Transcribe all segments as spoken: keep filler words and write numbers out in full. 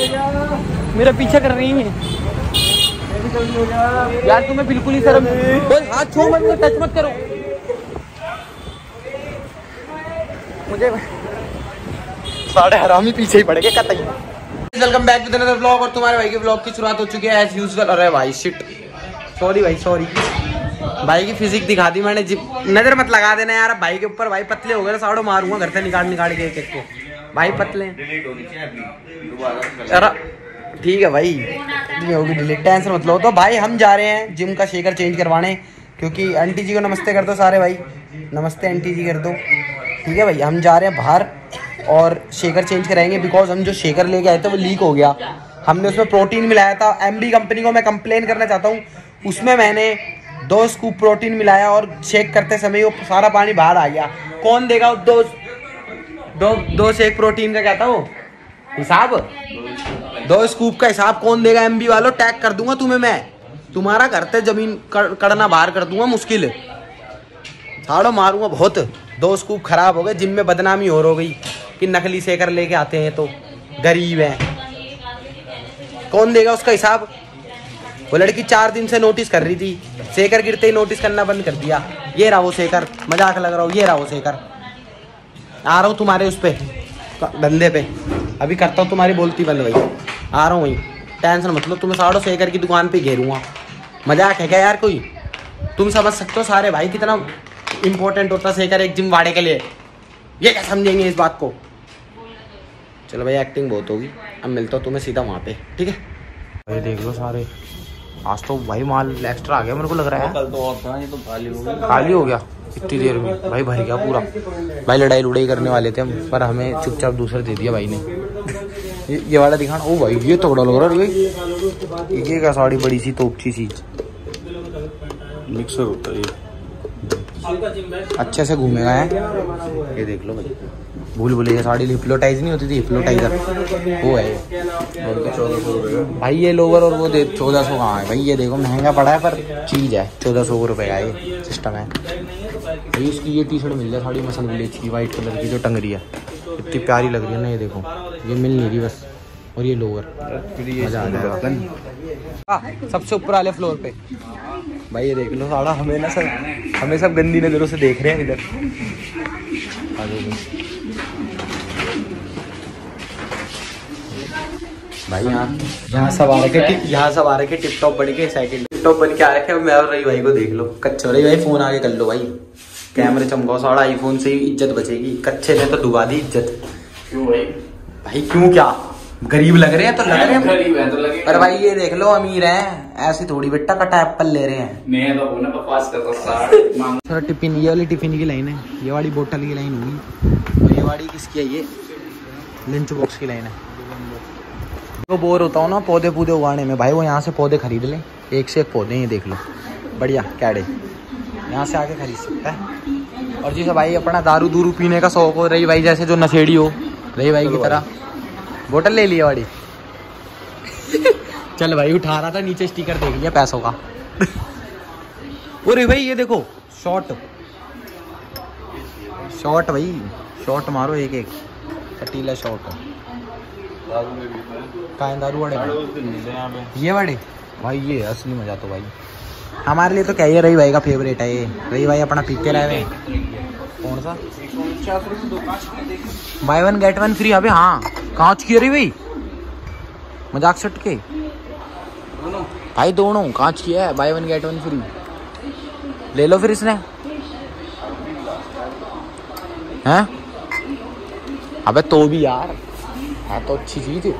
मेरा पीछा कर रही है यार, तुम्हें बिल्कुल ही शर्म नहीं। हाथ छू मत, टच मत करो मुझे, सारे हरामी पीछे ही पड़ गए कतई। Welcome back to another vlog और तुम्हारे भाई के व्लॉग की शुरुआत हो चुकी है एज यूजुअल। अरे भाई शिट, सॉरी भाई सॉरी, भाई की फिजिक दिखा दी मैंने। नजर मत लगा देना यार भाई के ऊपर, भाई पतले हो गए, साड़ो मारूंगा घर से निकाल निकाल के एक एक को। भाई पतले ठीक है भाई, होगी डिलीट, टेंशन मत लो। तो भाई हम जा रहे हैं जिम का शेकर चेंज करवाने, क्योंकि आंटी जी को नमस्ते कर दो सारे भाई, नमस्ते आंटी जी कर दो। ठीक है भाई, हम जा रहे हैं बाहर और शेकर चेंज कराएंगे, बिकॉज हम जो शेकर लेके आए थे वो लीक हो गया। हमने उसमें प्रोटीन मिलाया था, एमबी कंपनी को मैं कंप्लेन करना चाहता हूँ। उसमें मैंने दो स्कूप प्रोटीन मिलाया और शेक करते समय वो सारा पानी बाहर आ गया। कौन देगा दो दो दो शेक प्रोटीन का, क्या था वो हिसाब, दो स्कूप का हिसाब कौन देगा? एमबी वालों टैग कर दूंगा तुम्हें मैं, तुम्हारा करते जमीन कर, करना बाहर कर दूंगा मुश्किल, झाड़ो मारूंगा बहुत। दो स्कूप खराब हो गए, जिम में बदनामी और हो गई कि नकली शेकर लेके आते हैं तो गरीब हैं। कौन देगा उसका हिसाब? वो लड़की चार दिन से नोटिस कर रही थी, शेकर गिरते ही नोटिस करना बंद कर दिया। ये रहा वो शेकर, मजाक लग रहा हो, ये रहा वो शेकर। आ रहा हूँ तुम्हारे उस पर धंधे पे, अभी करता हूँ तुम्हारी बोलती बंद भाई, आ रहा हूँ वहीं, टेंशन मतलब तुम्हें साड़ो शेकर की दुकान पे घेरूंगा। मजाक है क्या यार कोई? तुम समझ सकते हो सारे भाई कितना इम्पोर्टेंट होता शेकर एक जिम वाड़े के लिए, ये क्या समझेंगे इस बात को? चलो भाई एक्टिंग बहुत होगी, अब मिलता हूँ तुम्हें सीधा वहाँ पे, ठीक है भाई। देख लो सारे, आज तो भाई माल एक्स्ट्रा आ गया मेरे को लग रहा है, कल तो और था, ये तो खाली हो गया, खाली हो गया इतनी देर में भाई, भर गया पूरा। भाई लड़ाई लुड़ाई करने वाले थे हम, पर हमें चुपचाप दूसरे दे दिया भाई ने। ये ये वाला दिखाना, ओ भाई ये तगड़ा लग रहा है, ये क्या साड़ी बड़ी सी तोपची सी, मिक्सर होता है, अच्छे से घूमेगा है। ये देख लो भाई, भूल भुलैया साड़ी हिप्नोटाइज नहीं होती थी, हिप्नोटाइजर वो है भाई। ये लोवर और वो चौदह सौ कहाँ है भाई? ये देखो महंगा पड़ा है पर चीज़ है, चौदह सौ रुपये का ये सिस्टम है भाई। इसकी ये टी शर्ट मिल जाए, साड़ी मसल विलेज की वाइट कलर की जो टंग रही है, इतनी प्यारी लग रही है ना, ये देखो ये मिल नहीं रही बस। और ये लोवर मज़ा आ जाएगा सबसे ऊपर वाले फ्लोर पे। भाई ये देख लो साड़ा, हमें ना सब हमें सब गंदी नज़रों से देख रहे हैं इधर भाई। यहाँ यहाँ सब आ रखे, यहाँ सब आ रखे टिप टॉप बन के, सेकंड टिप टॉप बन के आ रखे। मैं और रही भाई को देख लो, कच्चे रही भाई फोन आगे कर लो भाई, कैमरे चमकाओ साड़ा, आईफोन से ही इज्जत बचेगी। कच्चे ने तो डुबा दी इज्जत, क्यों भाई? भाई क्यों क्या, गरीब लग रहे हैं तो लग रहे हैं गरीब है तो लगे, पर भाई ये देख लो अमीर है ऐसे थोड़ी, बेटा कटा एप्पल ले रहे हैं। टिफिन, ये वाली टिफिन की लाइन है, ये वाली बोतल की लाइन होगी, और ये वाली किसकी है? ये लंच बॉक्स की लाइन है। वो बोर होता हूँ ना पौधे पौधे उगाने में भाई, वो यहाँ से पौधे खरीद लें, एक से एक पौधे ये देख लो बढ़िया कैडे, यहाँ से आके खरीद सकता है। और जैसे भाई अपना दारू दूरू पीने का शौक हो रही भाई, जैसे जो नशेड़ी हो रही भाई की तरह, बोतल ले लिया वाड़ी चल भाई उठा रहा था नीचे स्टिकर देख लिया पैसों का वो रही भाई, ये देखो शॉर्ट शॉर्ट भाई, शॉर्ट मारो एक एक कटीला शॉर्ट कायन दारू वाले। ये वाले भाई ये असली मजा तो भाई हमारे लिए तो क्या ये रही भाई का फेवरेट है, ये रही भाई अपना पीते रहे। कौन सा buy one get one free? अबे हाँ कांच की रही भाई, मजाक सट के भाई दोनों कांच की है, buy one get one free ले लो फिर इसने हैं। अबे तो भी यार, हाँ तो अच्छी चीज है।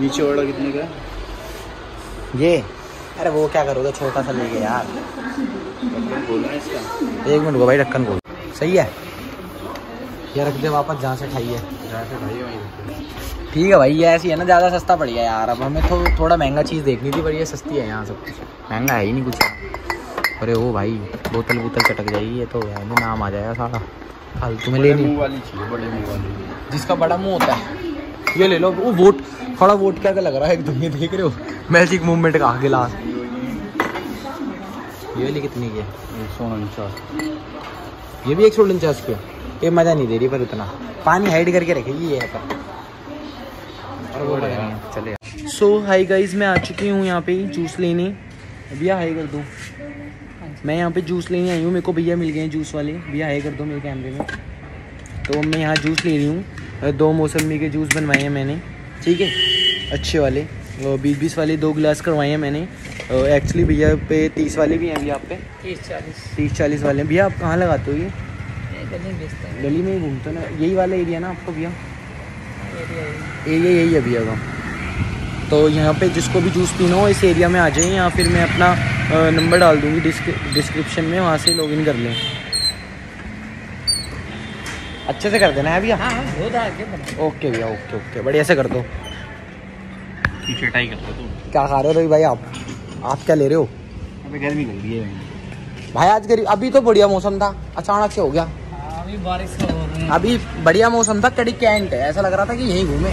नीचे ऑर्डर कितने का ये? अरे वो क्या करोगे, छोटा सा ले गया यार, एक मिनट को भाई ढक्कन खोल, सही है ये रख दे वापस जहाँ से खाई है। ठीक है भाई ये ऐसी है ना, ज़्यादा सस्ता पड़ गया यार, अब हमें थो, थोड़ा महंगा चीज़ देखनी थी, पर ये सस्ती है, यहाँ सब कुछ महंगा है ही नहीं कुछ। अरे वो भाई बोतल बोतल चटक जाएगी, ये तो है नाम आ जाएगा सारा फालतू में, ले मुँह वाली चाहिए, बड़े मुँह वाली जिसका बड़ा मुँह होता है, ये ले लो। वो वोट थोड़ा वोट क्या लग रहा है एकदम, ये देख रहे हो मैजिक मूवमेंट का गिलास। ये वाली कितनी की है? एक सौ उनचास, ये भी एक सौ उनचास की है। ये मज़ा नहीं दे रही पर, इतना पानी हाइड करके रखेगी ये पर। चलेगा। सो हाई गाइस, मैं आ चुकी हूँ यहाँ पे जूस लेने। भैया हाई कर दो। मैं यहाँ पे जूस लेने आई हूँ, मेरे को भैया मिल गए हैं जूस वाले। भैया हाई कर दो मेरे कैमरे में। तो मैं यहाँ जूस ले रही हूँ, दो मौसमी के जूस बनवाए हैं मैंने, ठीक है, अच्छे वाले, बीस बीस वाले दो गिलास करवाए हैं मैंने। एक्चुअली भैया पे तीस वाले भी हैं। भैया आप पे तीस चालीस तीस चालीस वाले हैं। भैया आप कहाँ लगाते हो? ये गली में ही घूमते हो ना, यही वाला एरिया ना आपको? भैया एरिया यही है भैया का। तो यहाँ पे जिसको भी जूस पीना हो इस एरिया में आ जाए, या फिर मैं अपना नंबर डाल दूँगी डिस्क्रिप्शन में, वहाँ से लॉगिन कर लें। अच्छे से कर देना है भैया। हाँ, ओके भैया, ओके ओके बढ़िया से कर दो। कर दो तुम। क्या खा रहे हो रवि भाई आप? आप क्या ले रहे हो? अभी गर्मी लग रही है भाई आज। गरीब अभी तो बढ़िया मौसम था, अचानक से हो गया। अभी बारिश हो रही है। अभी बढ़िया मौसम था, कड़ी कैंट है, ऐसा लग रहा था कि यही घूमे।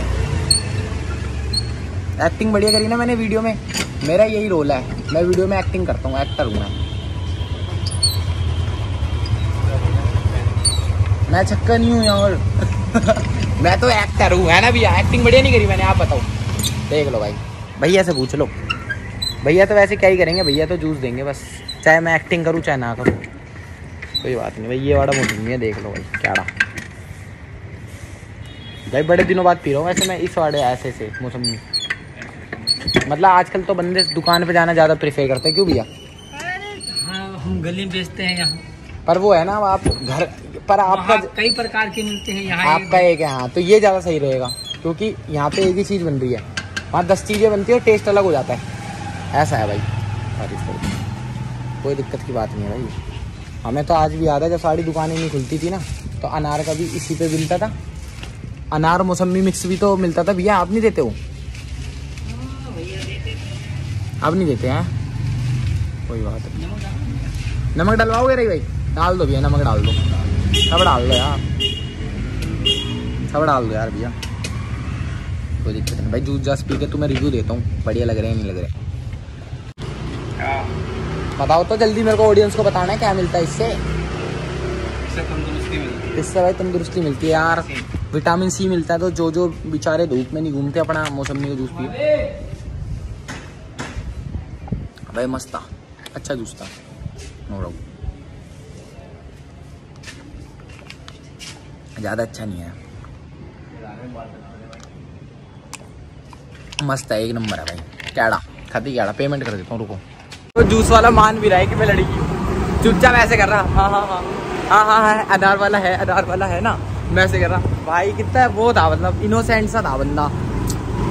एक्टिंग बढ़िया करी ना मैंने वीडियो में, मेरा यही रोल है, मैं वीडियो में एक्टिंग करता हूँ, एक्टर हूँ मैं। मैं चक्कर नहीं हूँ यार मैं तो एक्टर हूँ, है ना भैया? एक्टिंग बढ़िया नहीं करी मैंने, आप बताओ। देख लो भाई, भैया से पूछ लो, भैया तो वैसे क्या ही करेंगे, भैया तो जूस देंगे बस, चाहे मैं एक्टिंग करूँ चाहे ना करूँ, कोई बात नहीं। भाई ये वाला मोसमी है, देख लो भाई क्या भाई, बड़े दिनों बाद पी रहा हूँ वैसे मैं इस वाले ऐसे से मौसमी। मतलब आजकल तो बंदे दुकान पर जाना ज़्यादा प्रेफर करते हैं, क्यों भैया? हम गली में बेचते हैं यहाँ पर, वो है ना आप घर पर, आपका कई प्रकार के मिलते हैं यहाँ, आपका एक है। हाँ तो ये ज़्यादा सही रहेगा, क्योंकि यहाँ पे एक ही चीज़ बन रही है, वहाँ दस चीज़ें बनती है और टेस्ट अलग हो जाता है, ऐसा है भाई। कोई दिक्कत की बात नहीं है भाई। हमें तो आज भी याद है जब सारी दुकानें नहीं खुलती थी ना, तो अनार का भी इसी पे मिलता था, अनार मौसमी मिक्स भी तो मिलता था। भैया आप नहीं देते हो? आप नहीं देते हैं, कोई बात नहीं। नमक डलवाओगे रही भाई? डाल दो भैया, नमक डाल दो, सब डाल दो यार, सब डाल दो यार भैया, कोई दिक्कत नहीं भाई। जूस जास पी के तुम्हें रिव्यू देता हूँ, बढ़िया लग रहे हैं नहीं लग रहे बताओ तो जल्दी, मेरे को ऑडियंस को बताना है क्या मिलता है इससे। इससे तंदुरुस्ती मिलती है, इससे भाई तंदुरुस्ती मिलती है यार, विटामिन सी मिलता है। तो जो जो बेचारे धूप में नहीं घूमते, अपना मौसमी का जूस पियो भाई, मस्त था, अच्छा जूस था। ज़्यादा अच्छा नहीं है, मस्त है, एक नंबर है भाई, कैड़ा खाती कैड़ा। पेमेंट कर देता हूँ रुको। तो जूस वाला मान भी रहा है कि मैं लड़की हूँ, चुपचाप ऐसे कर रहा। हाँ हाँ हाँ हाँ हाँ हाँ अनार वाला है, अनार वाला है ना, मैं ऐसे कर रहा भाई। कितना वो था मतलब, इनोसेंट सा था बंदा,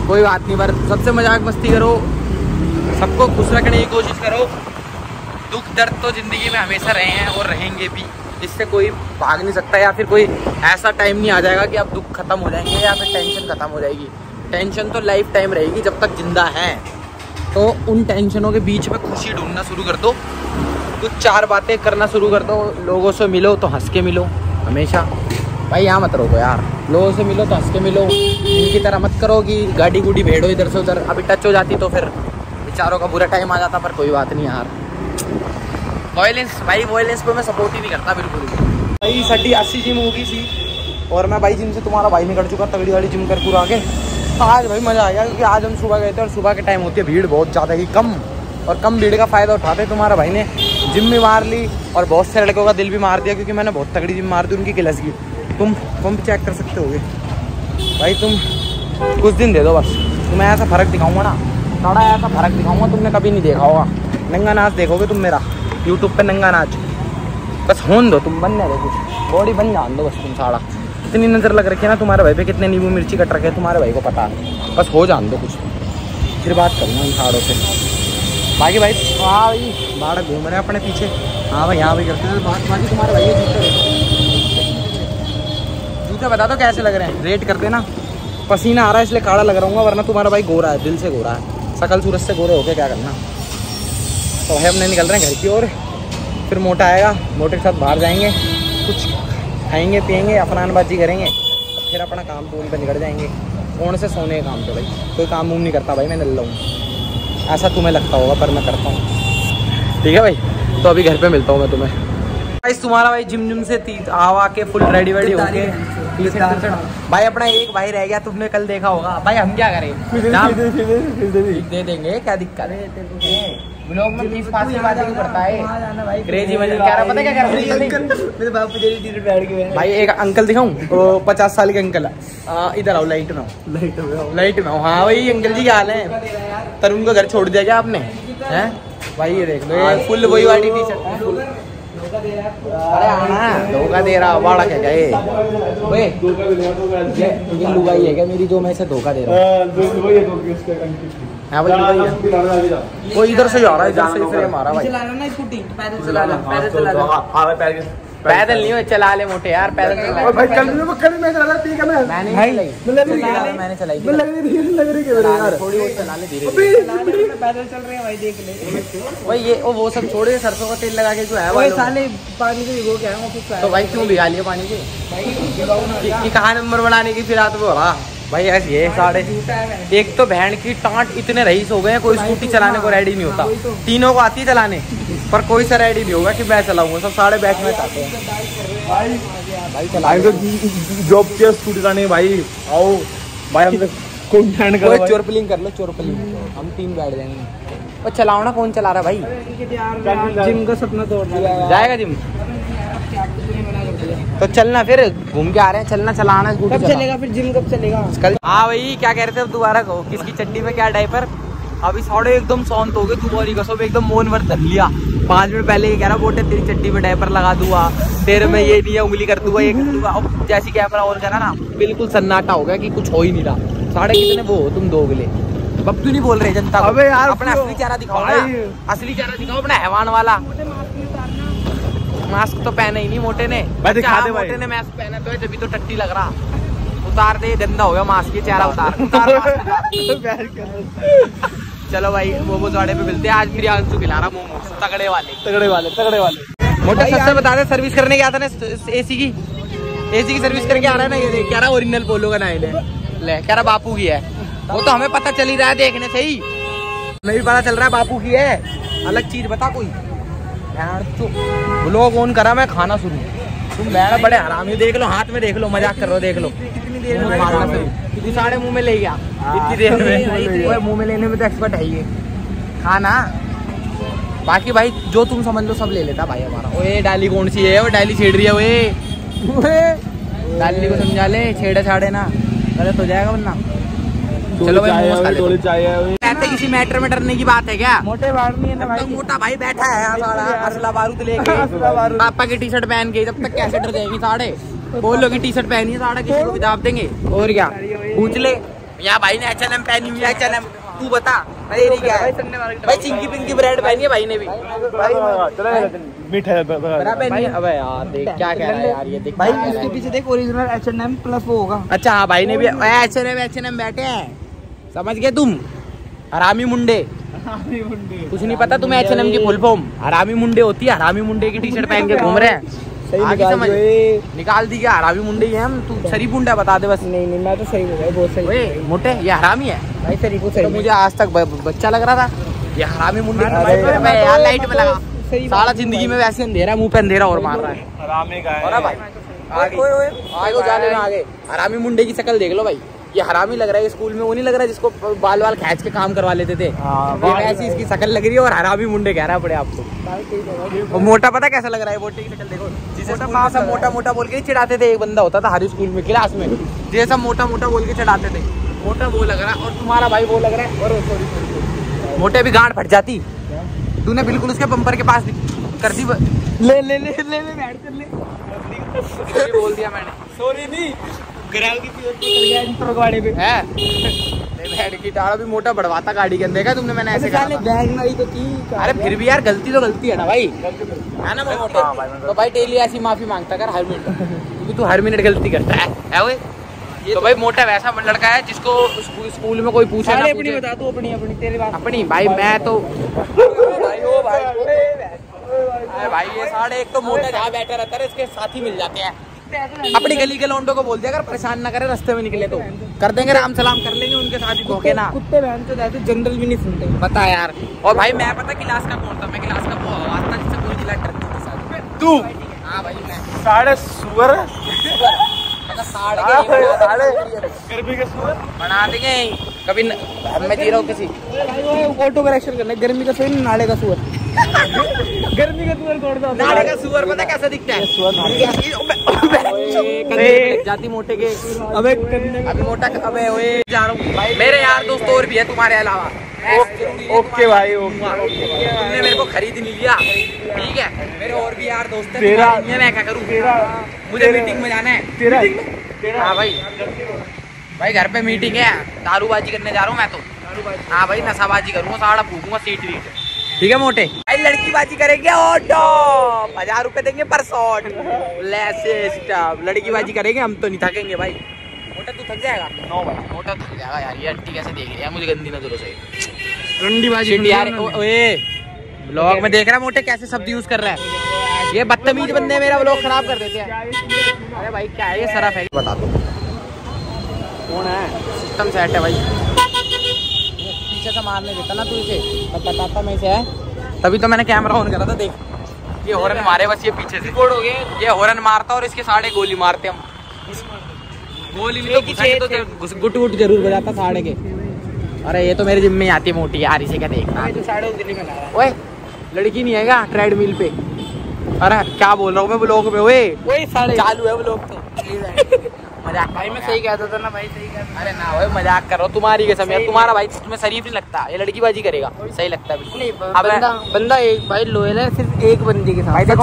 कोई बात नहीं। पर सबसे मजाक मस्ती करो, सबको खुश रखने की कोशिश करो। दुख दर्द तो ज़िंदगी में हमेशा रहे हैं और रहेंगे भी, इससे कोई भाग नहीं सकता। या फिर कोई ऐसा टाइम नहीं आ जाएगा कि आप दुख खत्म हो जाएंगे या फिर टेंशन खत्म हो जाएगी। टेंशन तो लाइफ टाइम रहेगी जब तक जिंदा हैं, तो उन टेंशनों के बीच में खुशी ढूंढना शुरू कर दो, कुछ चार बातें करना शुरू कर दो। लोगों से मिलो तो हंस के मिलो हमेशा भाई, यहाँ मत रहो यार। लोगों से मिलो तो हंस के मिलो, इनकी तरह मत करो कि गाड़ी गुड़ी भेड़ो इधर से उधर, अभी टच हो जाती तो फिर बेचारों का बुरा टाइम आ जाता। पर कोई बात नहीं यार, वायलेंस भाई, वायलेंस को मैं सपोर्ट ही नहीं करता बिल्कुल भाई। साढ़ी अस्सी जिम होगी सी, और मैं भाई जिम से तुम्हारा भाई निकल चुका, तगड़ी वाली जिम कर पूरा आगे। आज भाई मज़ा आ गया, क्योंकि आज हम सुबह गए थे और सुबह के टाइम होती है भीड़ बहुत ज़्यादा ही, कम और कम भीड़ का फ़ायदा उठाते। तुम्हारा भाई ने जिम भी मार ली और बहुत से लड़कों का दिल भी मार दिया, क्योंकि मैंने बहुत तगड़ी जिम मार दी उनकी क्लास की। तुम तुम चेक कर सकते होगे भाई, तुम कुछ दिन दे दो बस, तुम्हें ऐसा फ़र्क दिखाऊँगा ना, थोड़ा ऐसा फ़र्क दिखाऊँगा तुमने कभी नहीं देखा होगा। नंगा नाच देखोगे तुम मेरा यूट्यूब पे, नंगा नाच बस होन दो, तुम बनने दो, कुछ बॉडी बन जान दो बस तुम। सारा कितनी नज़र लग रखी है ना तुम्हारे भाई पे, कितने नींबू मिर्ची कट रखे हैं तुम्हारे भाई को पता है, बस हो जान दो कुछ, फिर बात करूँगा इन साड़ों से। बाकी भाई हाँ भाई, बाड़ा घूम रहे हैं अपने पीछे। हाँ भाई हाँ भाई करते हैं बात। बाकी तुम्हारे भाई जूते जूते बता दो कैसे लग रहे हैं, रेट कर देना। पसीना आ रहा है इसलिए काड़ा लग रहा हूँ, वरना तुम्हारा भाई गोरा है, दिल से गोरा है, शकल सूरत से गोरे होके क्या करना। तो भाई हमने निकल रहे हैं घर की ओर, फिर मोटा आएगा, मोटे के साथ बाहर जाएंगे, कुछ खाएंगे पियेंगे, अफनानबाजी करेंगे, फिर अपना काम पूरी पर निकल जाएंगे। कौन से सोने का काम तो भाई कोई काम वूम नहीं करता भाई, मैं नल्ला हूँ, ऐसा तुम्हें लगता होगा पर मैं करता हूँ, ठीक है भाई। तो अभी घर पे मिलता हूँ मैं तुम्हें। गाइस तुम्हारा भाई जिम जिम से आवा के फुल रेडी वेडी होके भाई अपना एक भाई रह गया, तुमने कल देखा होगा भाई। हम क्या करें, दे देंगे, क्या दिक्कत है। ब्लॉग में बीस पास की बातें करता है क्रेजी वाली, क्या रहा पता क्या कर रही है मेरे बाप जी टी शर्ट बैठ गए भाई। एक अंकल दिखाऊं, पचास साल के अंकल, इधर आओ लाइट में, लाइट में लाइट में हाँ भाई अंकल जी क्या हाल है। तरुण को घर छोड़ दिया क्या आपने? हैं भाई ये देख लो फुल वही वाली टी शर्ट, धोखा दे रहा वाड़ा क्या क्या है ये लुगाई है क्या मेरी जो मैं इसे धोखा दे रहा हूँ। हाँ भाई वो इधर से जा रहा है, इधर से इसे मारा भाई। चला ना इसको टीट, पैदल चला ले, पैदल चला ले। हां भाई पैदल पैदल नहीं हो, चला ले मोटे यार, पैदल चला। और भाई कल मैं कल मैं चला रहा थी क्या? मैं मैंने नहीं चलाई, मैंने चलाई थी, लग रही है लग रही है यार, थोड़ी और चला ले धीरे धीरे। पैदल चल रहे हैं भाई देख ले भाई। ये वो सब छोड़े, सरसों का तेल लगा के जो है भाई साले पानी से भिगो के आए वो कुछ। तो भाई क्यों भिगा लिया पानी से भाई, कि कहां नंबर बनाने की फिर रात में हो रहा भाई। यार ये साढ़े एक तो बहन की टाँट इतने रईस हो गए हैं, कोई स्कूटी चलाने को रेडी नहीं होता। तो तीनों को आती चलाने पर कोई सा रेडी नहीं होगा कि मैं चलाऊंगा, सब साढ़े बैच में चाहते हैं जॉब के स्कूटी चलाने। भाई आओ भाई हम चोरपलिंग कर लो, चोरपलिंग हम तीन बैठ जाएंगे। और चलाओ ना, कौन चला रहा भाई? जिम का सपना तोड़ जाएगा जिम तो। चलना फिर घूम के आ रहे हैं, चलना चलाना स्कूटी कब चलेगा फिर जिम कब चलेगा कल। हाँ भाई क्या कह रहे थे, अब दोबारा कहो किसकी चड्डी में क्या डायपर। अभी साढ़े एकदम शांत हो गए, तुम्हारी कसम एकदम मौन व्रत धर लिया। पाँच मिनट पहले ये कह रहा बोटे तेरी चड्डी में डायपर लगा दूंगा, तेरे में ये नहीं है, उंगली कर दूंगा, ये कर दूंगा। अब जैसी कैमरा ऑन करा ना बिल्कुल सन्नाटा हो गया कि कुछ हो ही नहीं रहा। साढ़े कितने वो तुम दोगले बब्तू नहीं बोल रहे जनता। अबे यार अपना असली चेहरा दिखाओ, असली चेहरा दिखाओ अपना हैवान वाला। मास्क तो पहना ही नहीं मोटे ने, दिखा दे मोटे ने मास्क पहना तो है जब तो टट्टी लग रहा। उतार दे, गंदा हो गया मास्क के चेहरा, उतार, उतार चलो भाई मोमोज वाले पे मिलते हैं आज। फिर आंसू खिला रहा मोमोज तगड़े वाले तगड़े वाले तगड़े वाले। मोटे सस्ता बता दे, सर्विस करने के आता ना एसी की, एसी की सर्विस करके आ रहा है ना। ये क्या रहा ओरिजिनल बोलो का ना ले, क्या रहा बापू की है। वो तो हमें पता चल ही रहा है देखने से ही, हमें भी पता चल रहा है बापू की है। अलग चीज बता कोई यार। तो ब्लॉग ऑन करा मैं, खाना शुरू। तुम मेरा बड़े हरामी, देख लो हाथ में, देख लो मजाक कर रहे हो, देख लो कितनी देर में खाना शुरू। सारे मुंह में ले गया इतनी देर में, मुंह में लेने में तो एक्सपर्ट है ये खाना। बाकी भाई जो तुम समझ लो सब ले लेता भाई हमारा। ओए डाली कौन सी है, वो डाली छेड़ रही है, ओए डाली को समझा ले, छेड़ा छाड़े ना गलत हो जाएगा वरना। चलो भाई किसी मैटर में डरने की बात है क्या? मोटे नहीं है ना भाई, मोटा भाई बैठा है असला बारूद लेके, पापा की टी शर्ट पहन के, जब तक कैसे डर जाएगी। साढ़े बोलो की टी शर्ट पहनी है, साढ़े किसी को भी दाब देंगे और क्या पूछ ले। यहाँ भाई ने एच एन एम पहनी हुई है, एच एन एम तू बता भाई क्या है भाई। चिंकी पिंकी ब्रांड पहनी है भाई ने भी, मीठा है भाई। अबे यार देख क्या कह रहा है यार, ये देख भाई इसके पीछे देख original H N M plus वो होगा। अच्छा हाँ भाई ने भी H N M H N M बैठे हैं, समझ गए तुम हरामी मुंडे। कुछ नहीं पता तुम्हें एच एन एम की फुल फॉर्म। हरामी मुंडे होती है, हरामी मुंडे की टी शर्ट पहन के घूम रहे हैं। आगे समझ निकाल दी क्या? हरामी मुंडे ही हम, तू शरीफ मुंडा बता दे बस। नहीं नहीं मैं तो सही है, बहुत सही। मोटे ये हरामी है भाई, शरीफ तो मुझे आज तक बच्चा लग रहा था, ये हरामी मुंडे। यार लाइट में लगा सारा, जिंदगी में वैसे अंधेरा, मुँह पे अंधेरा और मार रहा है। आगे हरामी मुंडे की शक्ल देख लो भाई, ये हरामी लग रहा है। स्कूल में वो नहीं लग रहा है जिसको बाल बाल खींच के काम करवा लेते थे, ऐसी इसकी शक्ल लग रही है और हरामी मुंडे कह रहा है अपने आपको। मोटा पता कैसा लग रहा है, मोटे की शक्ल देखो, जिसे सब मोटा मोटा बोल के चिढ़ाते थे। एक बंदा होता था हर स्कूल में क्लास में, जिसे सब मोटा मोटा बोल के चिढ़ाते थे, मोटा वो लग रहा है और तुम्हारा भाई वो लग रहा है। और मोटे भी गांठ फट जाती, तूने बिल्कुल उसके बम्पर के पास कर दी। ले ले ले ले बोल दिया मैंने, सॉरी नहीं पे है। की भी मोटा बढ़वाता गाड़ी के अंदर, तुमने मैंने ऐसे कहा तो थी। अरे फिर भी यार गलती तो गलती है ना भाई, है ना मोटे। तो भाई डेली ऐसी माफी मांगता कर हर मिनट, क्योंकि तू हर मिनट गलती करता है, है वो। तो भाई मोटा वैसा लड़का है जिसको स्कूल में कोई पूछे ना पूछे। बता तू अपनी अपनी तेरी बात अपनी भाई। मैं तो भाई ये साढ़े एक तो मोटा जहाँ बैठा रहता है इसके साथी मिल जाते हैं। अपनी गली के लौंडों को बोल दिया अगर परेशान ना करे, रास्ते में निकले तो कर देंगे राम सलाम कर लेंगे उनके साथ ही। धोखे ना कुत्ते बहन तो जाते, जनरल भी नहीं सुनते पता यार। और भाई मैं पता क्लास का कौन था, मैं क्लास का वो वास्ता जिससे कोई जिला करता था साथ में तू। हाँ भाई मैं साढ़े सुअर गर्मी का सुअर बना देंगे कभी न... मैं दे रहा हूँ किसी ऑटो करेक्शन करना है। गर्मी का सुअर नाले का सुअर गर्मी का सुअर तोड़ता नाले का सुअर पता कैसा दिखता है सुअर जाति मोटे के अबे अभी मोटा अबे जा रहा हूँ मेरे यार दोस्त और भी है तुम्हारे अलावा। ओके भाई तुमने मेरे को खरीद नहीं लिया ठीक है। मेरे और भी यार दोस्त हैं तेरा मैं क्या करूँ मुझे मीटिंग में जाना है तेरा तेरा हाँ भाई भाई घर पे मीटिंग है दारूबाजी करने जा रहा हूँ मैं तो। हाँ भाई नशाबाजी करूँगा सारा फूकूंगा सीट वीट ठीक है मोटे भाई लड़की बाजी करेंगे ऑटो हजार रुपए देंगे पर शॉट लड़की बाजी करेंगे हम तो नहीं थकेंगे भाई। मोटा तू थक जाएगा नो भाई मोटा थक जाएगा यार ये हट्टी कैसे देख रही है मुझे गंदी नजरों से रंडी बाजी यार। ओए ब्लॉग में देख रहा है मोटे कैसे शब्द यूज कर रहा है ये बदतमीज बंदे मेरा ब्लॉग खराब कर देते हैं। अरे भाई क्या है ये सराफ है बता दो कौन है सिस्टम सेट है भाई पीछे से मारने देता ना तू इसे तब बताता मैं इसे है तभी तो मैंने कैमरा ऑन करा था। देख ये हॉर्न मारे बस ये पीछे से हो गए ये हॉर्न मारता और इसके साढ़े गोली मारते हम गोली में तो गुट गुट जरूर बजाता साढ़े के। अरे ये तो मेरे जिम में आती है मोटी यार इसे क्या देखना है तो ओए लड़की नहीं है क्या ट्रेडमिल पे। अरे क्या बोल रहा हूँ मैं ब्लॉग में ओए ओए चालू है ब्लॉग तो मजाक भाई मैं सही कहता था ना भाई सही कहता। अरे ना ओए मजाक कर रहा हूँ तुम्हारी कसम यार तुम्हारा भाई तुम्हें शरीफ नहीं लगता ये लड़कीबाजी करेगा सही लगता है बिल्कुल बंदा एक भाई लोयल है सिर्फ एक बंदे के साथ।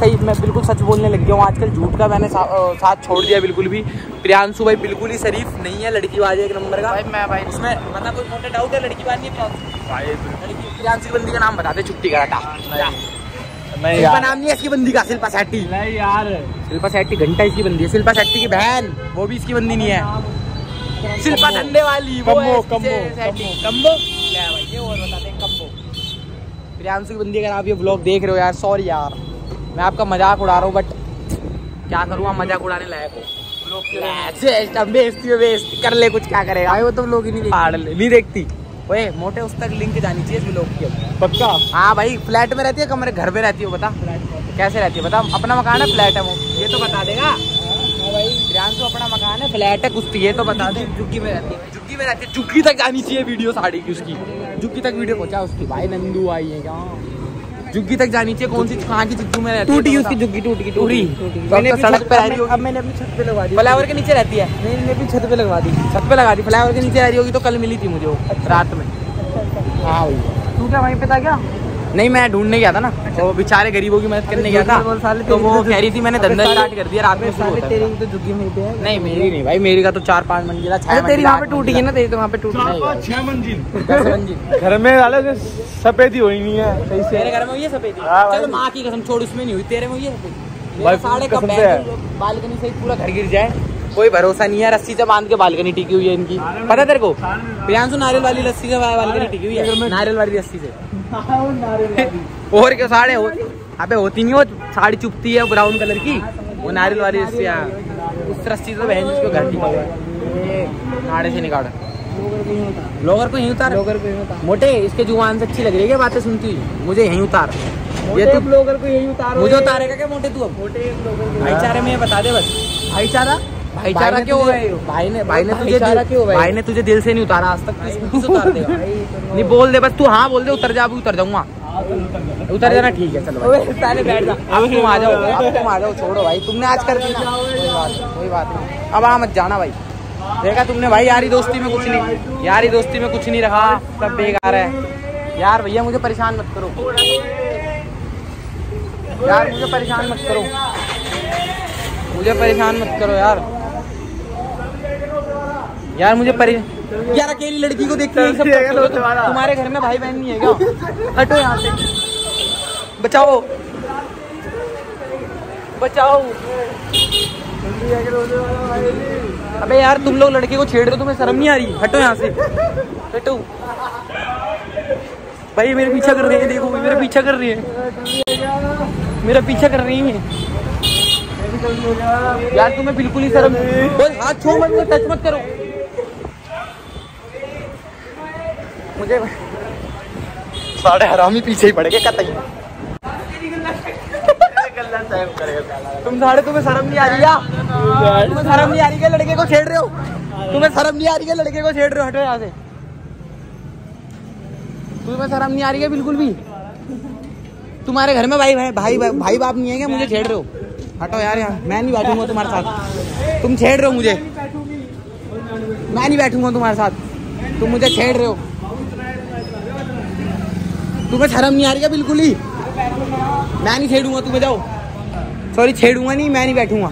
सही मैं बिल्कुल सच बोलने लग गया हूँ आजकल झूठ का मैंने साथ छोड़ दिया बिल्कुल भी। प्रियांशु भाई बिल्कुल ही शरीफ नहीं है लड़कीबाजी एक नंबर का भाई मैं भाई उसमें मतलब कोई मोटा डाउट है लड़कीबाजी भाई लड़की प्रियांशु बंदी का नाम बता दे छुट्टी का डाटा नहीं यार। नाम नहीं है इसकी बंदी का शिल्पा शेट्टी नहीं यार शिल्पा शेट्टी घंटा इसकी बंदी है शिल्पा शेट्टी की बहन वो भी इसकी बंदी नहीं है शिल्पा धंधे वाली वो कम्बो ये और बताते हैं कम्बो प्रियांशु की बंदी। अगर आप ये ब्लॉग देख रहे हो यार सॉरी यार मैं आपका मजाक उड़ा रहा हूँ बट क्या करूँगा मजाक उड़ाने लायक हो बेइज्जती कर ले कुछ क्या करेगा वो तो लोग ही नहीं देखती। ओए मोटे उस तक लिंक जानी चाहिए ब्लॉग की पक्का। हाँ भाई फ्लैट में रहती है कमरे घर में रहती हो बता कैसे रहती है बता अपना मकान है फ्लैट है वो ये तो बता देगा। हाँ भाई प्रियांशु अपना मकान है फ्लैट है कुश्ती ये तो बता दे झुग्गी में रहती है झुग्गी में रहती है झुग्गी तक जानी चाहिए वीडियो साड़ी की उसकी झुग्गी तक वीडियो पहुँचा उसकी भाई नंदू आई है क्या झुग्गी तक जानी चाहिए कौन सी कहाँ की झुग्गी में रहती है टूटी उसकी झुग्गी टूट गई टूटी सड़क पे रहती होगी। मैंने अपनी छत पे लगवा दी फ्लाईओवर के नीचे रहती है मैंने अपनी छत पे लगवा दी छत पे लगा दी फ्लाईओवर के नीचे रह रही होगी तो कल मिली थी मुझे वो रात में। हाँ तू क्या वहीं पे था क्या नहीं मैं ढूंढने गया था ना वो बेचारे गरीबों की मदद करने गया था तो वो कह रही थी मैंने धंधा स्टार्ट कर दिया रात में तो झुग्गी में नहीं मेरी नहीं भाई मेरी का तो चार पाँच मंजिला तेरी वहाँ पे टूटी है ना तेरी तो वहाँ पे टूटी छह मंजिल घर में वाले सफेदी हुई नहीं है सही से मेरे घर में हुई है सफेदी चलो माँ की कसम छोड़ उसमें नहीं हुई तेरे में हुई है साढ़े का बालकनी से पूरा घर गिर जाए कोई भरोसा नहीं है रस्सी से बांध के बालकनी टिकी हुई है इनकी पता तेरे को प्रियांशु नारियल वाली रस्सी से बालकनी टिकी हुई है नारियल वाली रस्सी से और क्या साड़े हो अबे होती नहीं वो साड़ी चुपती है ब्राउन कलर की वो नारियल वाली रस्सी उस रस्सी से बहन जिसको घर टिकी नाड़े से निकाला लोगर को यहीं उतार लोगर को यहीं उतार मोटे इसके जुबान से अच्छी लग रही है बातें सुनती हुई मुझे यहीं उतार ये तू ब्लॉगर को यहीं उतार मुझे उतारेगा क्या मोटे तू अब मोटे भाईचारे में बता दे बस भाईचारा भाईचारा क्यों भाई ने भाई ने तुझे भाई ने तुझे दिल से नहीं उतारा आज तक किस उतार देगा नहीं बोल दे बस तू हाँ बोल दे उतर जा उतर जाऊंगा उतर जाना ठीक है चलो भाई बैठ जा अब तुम आ जाओ अब तुम आ जाओ छोड़ो भाई तुमने आज कर दिया कोई बात नहीं अब आ मत जाना भाई देखा तुमने भाई यारी दोस्ती में कुछ नहीं यारी दोस्ती में कुछ नहीं रखा सब बेकार है यार भैया मुझे परेशान मत करो यार मुझे परेशान मत करो मुझे परेशान मत करो यार यार मुझे परे यार अकेली लड़की को देखती है सब तो तुम्हारे घर में भाई बहन नहीं है क्या हटो यहाँ से बचाओ बचाओ अबे यार तुम लोग लड़के को छेड़ रहे हो तुम्हें शर्म नहीं आ रही हटो यहाँ से हटो भाई मेरे पीछा कर रहे हैं देखो मेरा पीछा कर रही है मेरा पीछा कर रही है यार तुम्हें बिल्कुल ही शर्म बस हाथ छो मत टच मत करो मुझे साढ़े हरामी पीछे ही पड़ गए कतई तुम सारे तुम्हें शर्म नहीं आ रही क्या? तुम्हें शर्म नहीं आ रही क्या? लड़के को छेड़ रहे हो? तुम्हें शर्म नहीं आ रही क्या? लड़के को छेड़ रहे हो? हटो यहाँ से। तुम्हें शर्म नहीं आ रही क्या? बिल्कुल भी। तुम्हारे घर में भाई भाई भाई भाई बाप नहीं है क्या? मुझे छेड़ रहे हो? हटो यार यहाँ। मैं नहीं बैठूंगा तुम्हारे साथ। तुम छेड़ रहे हो मुझे, मैं नहीं बैठूंगा तुम्हारे साथ। तुम मुझे छेड़ रहे हो, तुम्हें शर्म नहीं आ रही क्या? बिल्कुल ही। मैं नहीं छेड़ूंगा तुम्हें, जाओ। सॉरी, छेड़ूंगा नहीं, मैं नहीं बैठूंगा।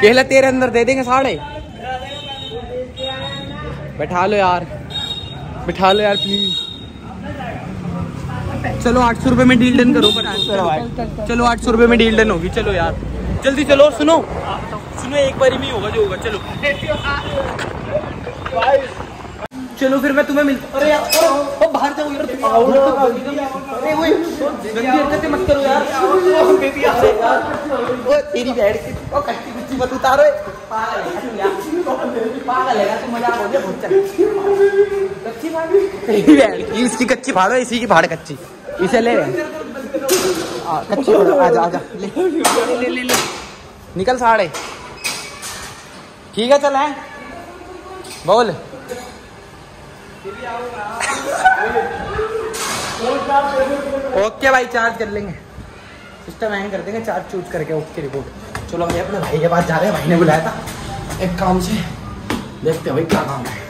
केला तेरे अंदर दे देंगे साढ़े। बैठा लो यार, बैठा लो यार प्लीज। चलो आठ सौ रुपये में डील डन करो। चलो आठ सौ रुपये में डील डन होगी। चलो यार जल्दी चलो। सुनो सुनो एक बारी में होगा जो होगा। चलो चलो फिर मैं तुम्हें मिलता। अरे यार ओ बाहर जाओ यार। अरे वो गंदी हरकतें मत करो यार। ओ बेबी आ यार, वो तेरी बैठ के ओ कच्ची कुच्ची मत उतारो। पागल है पागल है तू। मजाक हो गया बच्चा। कच्ची भाड़ तेरी बैठ की। इसकी कच्ची भाड़ो, इसी की भाड़ कच्ची। इसे ले कच्ची। आजा आजा ले ले ले निकल साढ़े। ठीक है चल है बोल। ओके भाई चार्ज कर लेंगे, सिस्टम हैंग कर देंगे चार्ज चूज करके। उसकी रिपोर्ट। चलो भाई अपने भाई के पास जा रहे हैं, भाई ने बुलाया था एक काम से। देखते हैं भाई क्या काम है।